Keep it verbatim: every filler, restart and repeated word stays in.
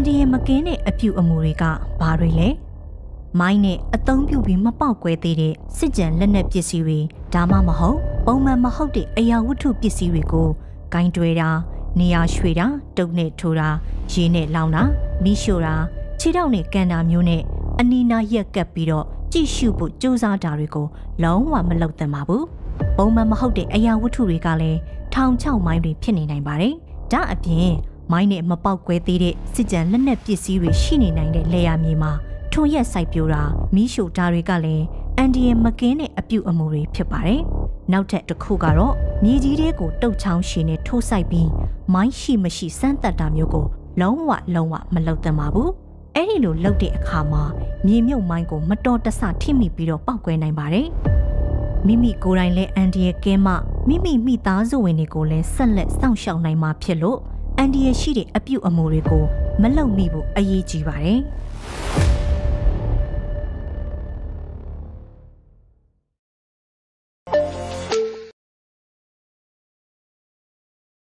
นดีเฮมเกนเนี่ยอภิวอมูริกาบาริเลไม่เนี่ยต้องพิวบิมาเป่าเกวตีเดสิจันเลนเนปิสิริดามามาฮาวปอมามาฮาวเดอายาวุธุปิสิริโกไกนด้วยราเนียช่วยราตุเนทูราเยเนลาวนามิโชราชิดาวเนี่ยแกนามิวเนี่ยอันนี้นายกับปีโรจิชูบุโจซาดาริโกหลงว่ามันเล่าแต่มาบุปอมามาฮาวเดอายาวุธุริกาเลทางเช่าไม้เรียบเพี้ยนในบาริจ้าอภิไม่เนี่ยมาเป่าเกวตีเดสิจันเลนเนปิสิริชิเนในเดเลียมีมาทุ่งแย่ใส่เปียวรามิโชดาริกาเลแอนดี้มะเกนเนี่ยอภิวอมูริผิดไปนอกจากตะคู่ก็ร้องมีจีเรียกูเต่าช้างชีเนี่ยทุ่งใส่ปีไม่ชีไม่ชีสันตัดดามโยโกหลงว่าหลงว่ามันเล่าแต่มาบุไอ้นี่หลุดเล่าเด็กข้ามามีเมียวไม้กูมาโดนตะสาที่มีปีโรเป่าเกวในบาริมิมิกูไรเล่แอนดี้เกมามิมิมีตาโจเวนิโกเล่สั่นเล่ส่องเฉียวในมาเพียโลแอนดี้ชีเดอภิวอมูริโกมันเล่ามีบุไอจีบาริ